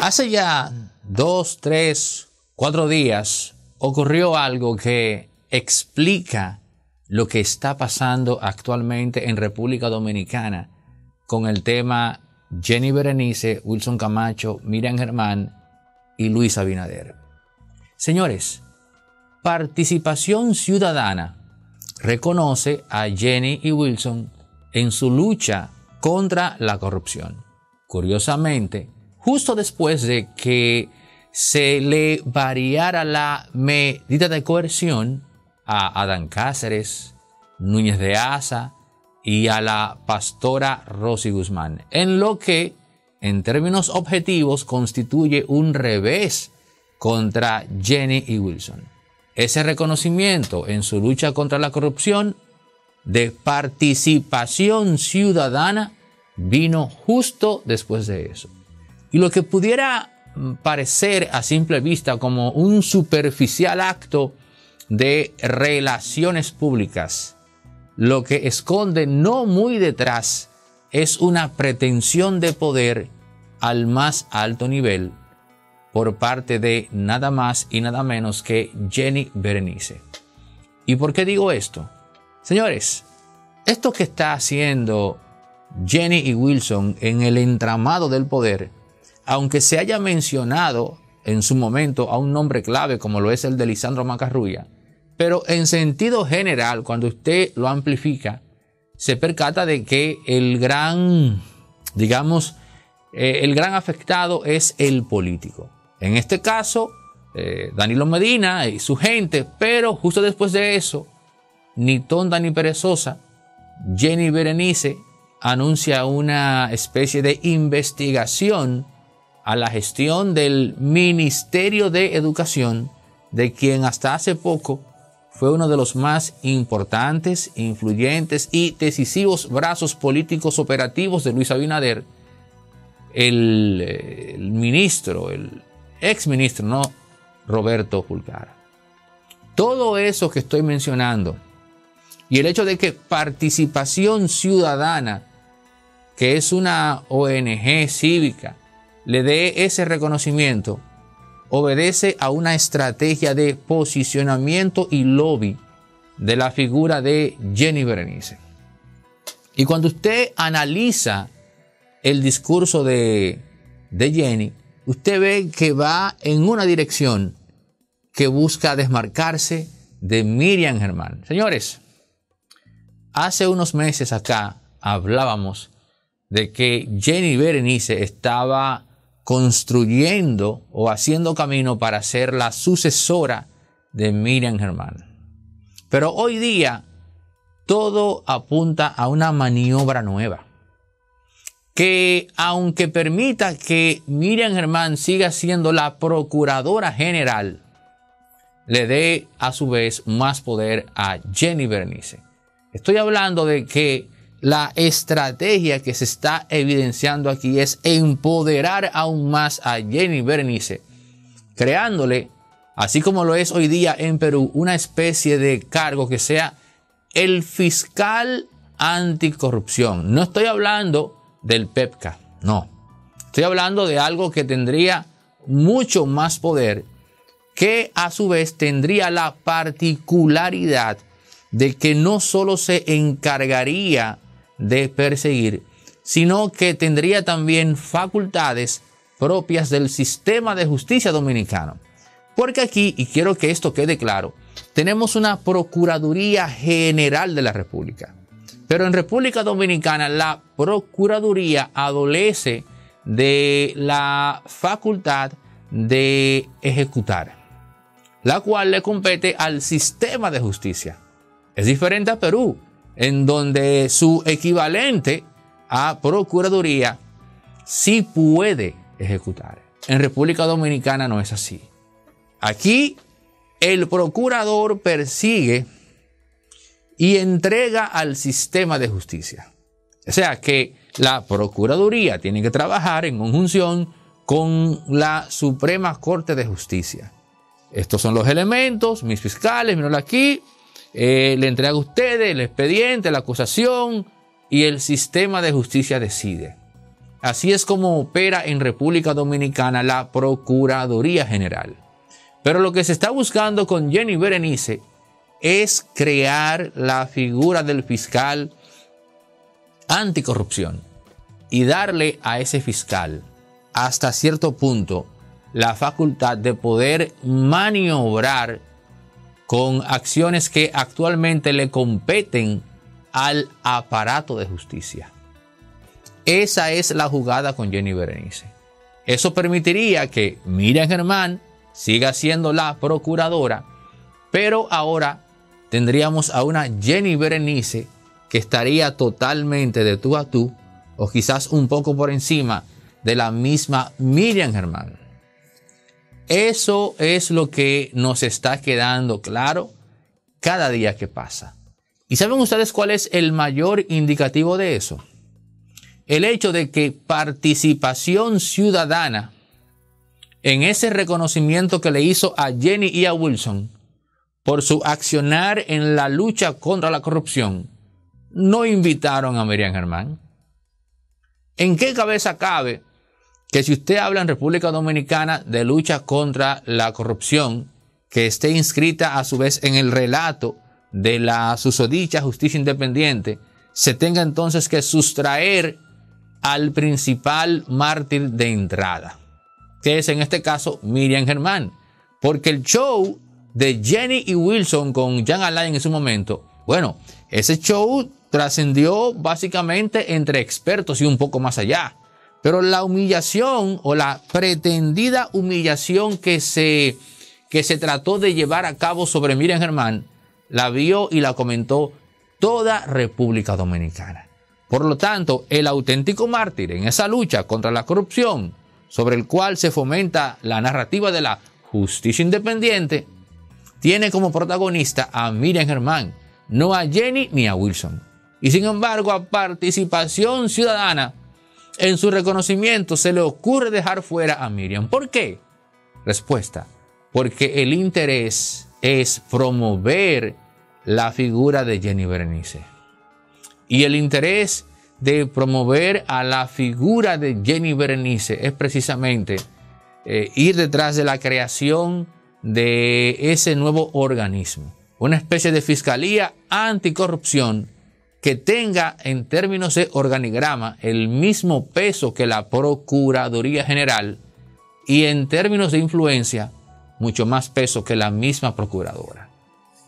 Hace ya 2, 3, 4 días ocurrió algo que explica lo que está pasando actualmente en República Dominicana con el tema Yeni Berenice, Wilson Camacho, Miriam Germán y Luis Abinader. Señores, Participación Ciudadana reconoce a Yeni y Wilson en su lucha contra la corrupción. Curiosamente, justo después de que se le variara la medida de coerción a Adán Cáceres, Núñez de Asa y a la pastora Rosy Guzmán, en lo que, en términos objetivos, constituye un revés contra Yeni y Wilson. Ese reconocimiento en su lucha contra la corrupción de Participación Ciudadana vino justo después de eso. Y lo que pudiera parecer a simple vista como un superficial acto de relaciones públicas, lo que esconde no muy detrás es una pretensión de poder al más alto nivel por parte de nada más y nada menos que Yeni Berenice. ¿Y por qué digo esto? Señores, esto que está haciendo Yeni y Wilson en el entramado del poder, aunque se haya mencionado en su momento a un nombre clave como lo es el de Lisandro Macarrulla, pero en sentido general, cuando usted lo amplifica, se percata de que el gran, digamos, el gran afectado es el político. En este caso, Danilo Medina y su gente, pero justo después de eso, ni tonta ni perezosa, Yeni Berenice anuncia una especie de investigación a la gestión del Ministerio de Educación, de quien hasta hace poco fue uno de los más importantes, influyentes y decisivos brazos políticos operativos de Luis Abinader, el exministro, Roberto Pulgar. Todo eso que estoy mencionando y el hecho de que Participación Ciudadana, que es una ONG cívica, le dé ese reconocimiento, obedece a una estrategia de posicionamiento y lobby de la figura de Yeni Berenice. Y cuando usted analiza el discurso de Yeni, usted ve que va en una dirección que busca desmarcarse de Miriam Germán. Señores, hace unos meses acá hablábamos de que Yeni Berenice estaba construyendo o haciendo camino para ser la sucesora de Miriam Germán. Pero hoy día todo apunta a una maniobra nueva que, aunque permita que Miriam Germán siga siendo la procuradora general, le dé a su vez más poder a Yeni Berenice. Estoy hablando de que la estrategia que se está evidenciando aquí es empoderar aún más a Yeni Berenice, creándole, así como lo es hoy día en Perú, una especie de cargo que sea el fiscal anticorrupción. No estoy hablando del PEPCA, no. Estoy hablando de algo que tendría mucho más poder, que a su vez tendría la particularidad de que no solo se encargaría de perseguir, sino que tendría también facultades propias del sistema de justicia dominicano. Porque aquí, y quiero que esto quede claro, tenemos una Procuraduría General de la República. Pero en República Dominicana la Procuraduría adolece de la facultad de ejecutar, la cual le compete al sistema de justicia. Es diferente a Perú, en donde su equivalente a Procuraduría sí puede ejecutar. En República Dominicana no es así. Aquí el procurador persigue y entrega al sistema de justicia. O sea que la Procuraduría tiene que trabajar en conjunción con la Suprema Corte de Justicia. Estos son los elementos, mis fiscales, mírenlo aquí. Le entrega a ustedes el expediente, la acusación, y el sistema de justicia decide. Así es como opera en República Dominicana la Procuraduría General. Pero lo que se está buscando con Yeni Berenice es crear la figura del fiscal anticorrupción y darle a ese fiscal hasta cierto punto la facultad de poder maniobrar con acciones que actualmente le competen al aparato de justicia. Esa es la jugada con Yeni Berenice. Eso permitiría que Miriam Germán siga siendo la procuradora, pero ahora tendríamos a una Yeni Berenice que estaría totalmente de tú a tú, o quizás un poco por encima de la misma Miriam Germán. Eso es lo que nos está quedando claro cada día que pasa. ¿Y saben ustedes cuál es el mayor indicativo de eso? El hecho de que Participación Ciudadana, en ese reconocimiento que le hizo a Yeni y a Wilson por su accionar en la lucha contra la corrupción, no invitaron a Miriam Germán. ¿En qué cabeza cabe que si usted habla en República Dominicana de lucha contra la corrupción, que esté inscrita a su vez en el relato de la susodicha justicia independiente, se tenga entonces que sustraer al principal mártir de entrada, que es en este caso Miriam Germán? Porque el show de Yeni y Wilson con Jean Alain en su momento, bueno, ese show trascendió básicamente entre expertos y un poco más allá. Pero la humillación o la pretendida humillación que se trató de llevar a cabo sobre Miriam Germán la vio y la comentó toda República Dominicana. Por lo tanto, el auténtico mártir en esa lucha contra la corrupción, sobre el cual se fomenta la narrativa de la justicia independiente, tiene como protagonista a Miriam Germán, no a Yeni ni a Wilson. Y sin embargo, a Participación Ciudadana, en su reconocimiento, se le ocurre dejar fuera a Miriam. ¿Por qué? Respuesta: porque el interés es promover la figura de Yeni Berenice. Y el interés de promover a la figura de Yeni Berenice es precisamente ir detrás de la creación de ese nuevo organismo, una especie de fiscalía anticorrupción que tenga en términos de organigrama el mismo peso que la Procuraduría General y en términos de influencia mucho más peso que la misma Procuradora.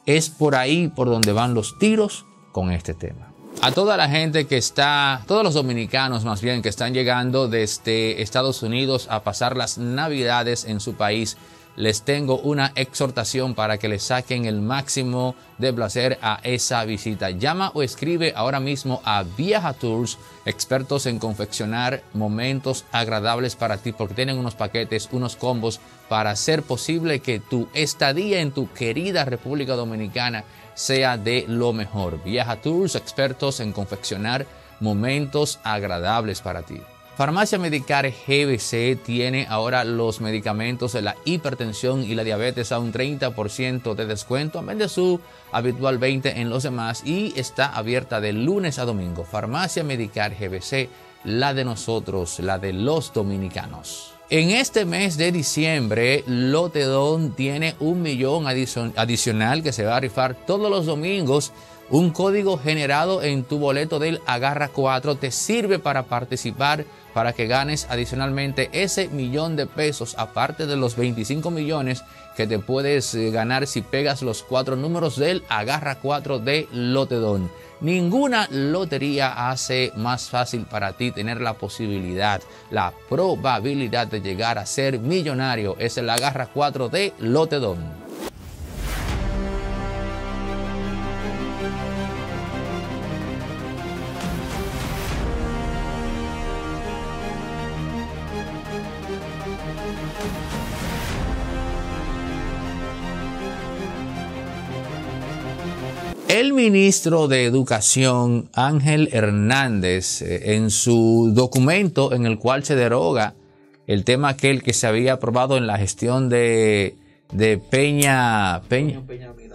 Es por ahí por donde van los tiros con este tema. A toda la gente que está, todos los dominicanos más bien que están llegando desde Estados Unidos a pasar las Navidades en su país, les tengo una exhortación para que les saquen el máximo de placer a esa visita. Llama o escribe ahora mismo a Viaja Tours, expertos en confeccionar momentos agradables para ti, porque tienen unos paquetes, unos combos para hacer posible que tu estadía en tu querida República Dominicana sea de lo mejor. Viaja Tours, expertos en confeccionar momentos agradables para ti. Farmacia Medicar GBC tiene ahora los medicamentos de la hipertensión y la diabetes a un 30% de descuento, en vez de su habitual 20% en los demás, y está abierta de lunes a domingo. Farmacia Medicar GBC, la de nosotros, la de los dominicanos. En este mes de diciembre, Lotedón tiene un millón adicional que se va a rifar todos los domingos. Un código generado en tu boleto del Agarra 4 te sirve para participar para que ganes adicionalmente ese millón de pesos, aparte de los 25 millones que te puedes ganar si pegas los 4 números del Agarra 4 de Lotedón. Ninguna lotería hace más fácil para ti tener la posibilidad, la probabilidad de llegar a ser millonario. Es el Agarra 4 de Lotedón. El ministro de Educación, Ángel Hernández, en su documento en el cual se deroga el tema aquel que se había aprobado en la gestión de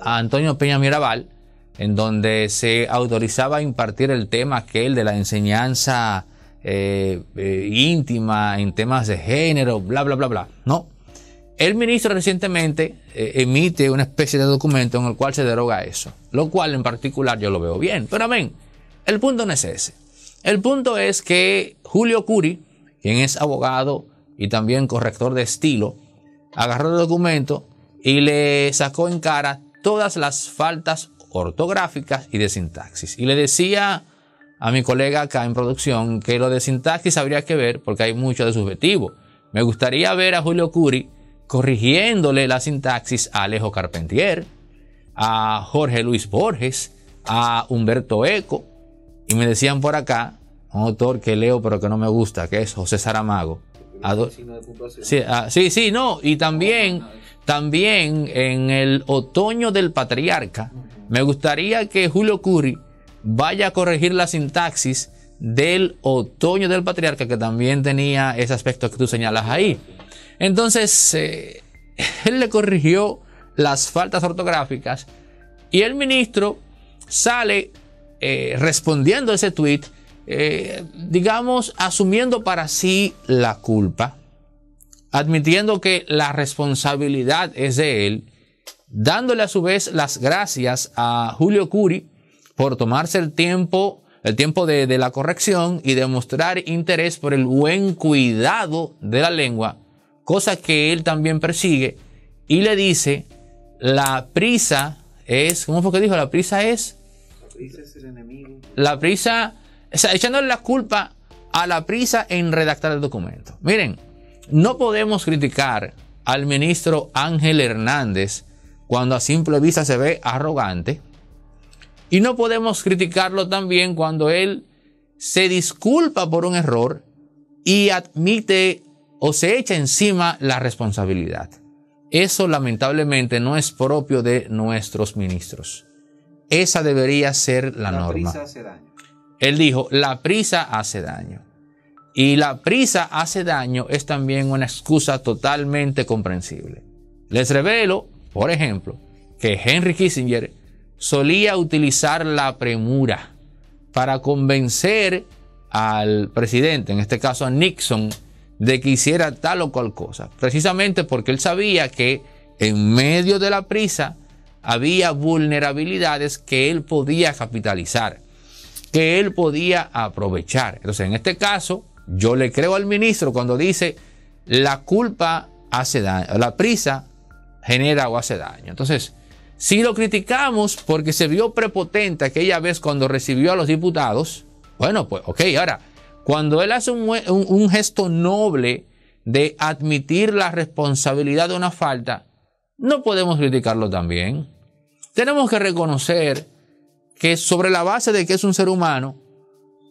Antonio Peña Mirabal, en donde se autorizaba a impartir el tema aquel de la enseñanza íntima, en temas de género, bla, bla, bla, bla. No. El ministro recientemente emite una especie de documento en el cual se deroga eso, lo cual en particular yo lo veo bien. Pero amén, el punto no es ese. El punto es que Julio Cury, quien es abogado y también corrector de estilo, agarró el documento y le sacó en cara todas las faltas ortográficas y de sintaxis. Y le decía a mi colega acá en producción que lo de sintaxis habría que ver porque hay mucho de subjetivo. Me gustaría ver a Julio Cury corrigiéndole la sintaxis a Alejo Carpentier, a Jorge Luis Borges, a Umberto Eco. Y me decían por acá, un autor que leo pero que no me gusta, que es José Saramago. Y también en el Otoño del Patriarca, me gustaría que Julio Cury vaya a corregir la sintaxis del Otoño del Patriarca, que también tenía ese aspecto que tú señalas ahí. Entonces, él le corrigió las faltas ortográficas y el ministro sale respondiendo a ese tuit, digamos, asumiendo para sí la culpa, admitiendo que la responsabilidad es de él, dándole a su vez las gracias a Julio Cury por tomarse el tiempo de la corrección y demostrar interés por el buen cuidado de la lengua, cosa que él también persigue, y le dice, la prisa es, ¿cómo fue que dijo? La prisa es... La prisa es el enemigo. La prisa, o sea, echándole la culpa a la prisa en redactar el documento. Miren, no podemos criticar al ministro Ángel Hernández cuando a simple vista se ve arrogante, y no podemos criticarlo también cuando él se disculpa por un error y admite o se echa encima la responsabilidad. Eso lamentablemente no es propio de nuestros ministros. Esa debería ser la norma. La prisa hace daño. Él dijo, la prisa hace daño. Y la prisa hace daño es también una excusa totalmente comprensible. Les revelo, por ejemplo, que Henry Kissinger solía utilizar la premura para convencer al presidente, en este caso a Nixon, de que hiciera tal o cual cosa, precisamente porque él sabía que en medio de la prisa había vulnerabilidades que él podía capitalizar, que él podía aprovechar. Entonces, en este caso, yo le creo al ministro cuando dice la culpa hace daño, la prisa genera o hace daño. Entonces, si lo criticamos porque se vio prepotente aquella vez cuando recibió a los diputados, bueno, pues ok, ahora, cuando él hace un gesto noble de admitir la responsabilidad de una falta, no podemos criticarlo también. Tenemos que reconocer que sobre la base de que es un ser humano,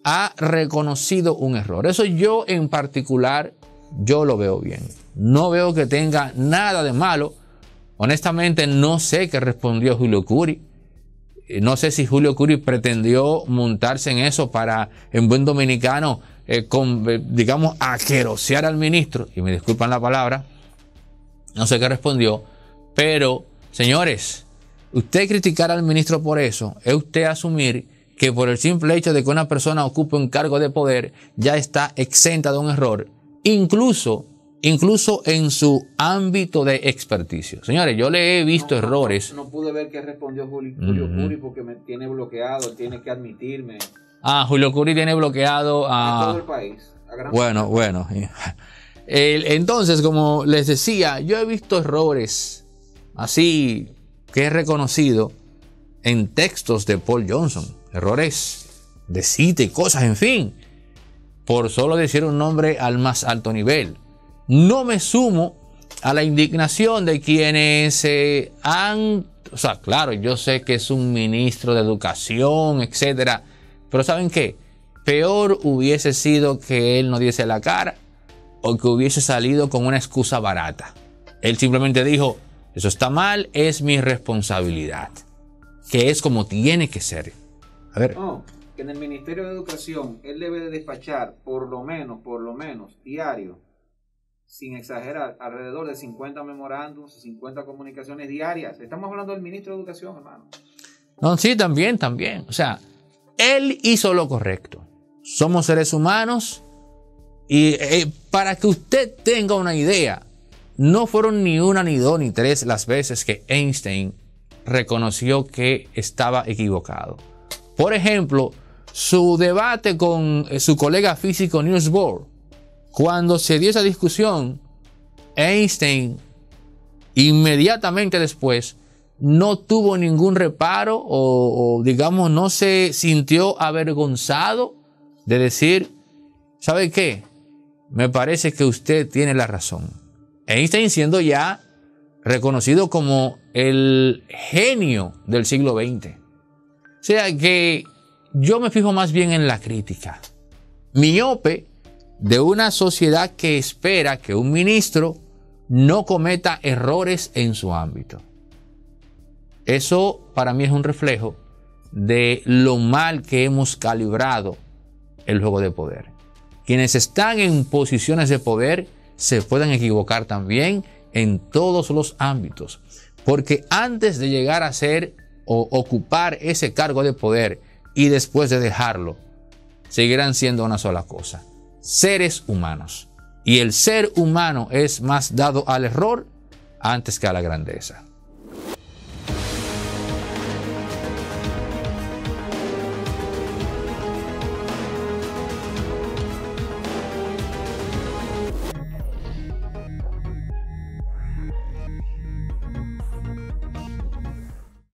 ha reconocido un error. Eso yo en particular, yo lo veo bien. No veo que tenga nada de malo. Honestamente no sé qué respondió Julio Cury. No sé si Julio Cury pretendió montarse en eso para, en buen dominicano, digamos, aquerosear al ministro. Y me disculpan la palabra. No sé qué respondió. Pero, señores, usted criticar al ministro por eso es usted asumir que por el simple hecho de que una persona ocupe un cargo de poder ya está exenta de un error. Incluso en su ámbito de experticio. Señores, yo le he visto errores. No pude ver qué respondió Julio Cury porque me tiene bloqueado, tiene que admitirme. Ah, Julio Cury tiene bloqueado a todo el país. Bueno. Entonces, como les decía, yo he visto errores así que he reconocido en textos de Paul Johnson. Errores de cita y cosas, en fin. Por solo decir un nombre al más alto nivel. No me sumo a la indignación de quienes o sea, claro, yo sé que es un ministro de educación, etcétera, pero ¿saben qué? Peor hubiese sido que él no diese la cara o que hubiese salido con una excusa barata. Él simplemente dijo, eso está mal, es mi responsabilidad, que es como tiene que ser. A ver... que en el Ministerio de Educación él debe de despachar por lo menos, diario, sin exagerar, alrededor de 50 memorándums, 50 comunicaciones diarias. Estamos hablando del ministro de Educación, hermano. No, sí, también. O sea, él hizo lo correcto. Somos seres humanos Y para que usted tenga una idea, no fueron ni una, ni dos, ni tres las veces que Einstein reconoció que estaba equivocado. Por ejemplo, su debate con su colega físico Niels Bohr. Cuando se dio esa discusión, Einstein inmediatamente después no tuvo ningún reparo o digamos no se sintió avergonzado de decir, ¿sabe qué? Me parece que usted tiene la razón. Einstein siendo ya reconocido como el genio del siglo XX. O sea que yo me fijo más bien en la crítica miope de una sociedad que espera que un ministro no cometa errores en su ámbito. Eso para mí es un reflejo de lo mal que hemos calibrado el juego de poder. Quienes están en posiciones de poder se pueden equivocar también en todos los ámbitos, porque antes de llegar a ser o ocupar ese cargo de poder y después de dejarlo, seguirán siendo una sola cosa: seres humanos. Y el ser humano es más dado al error antes que a la grandeza.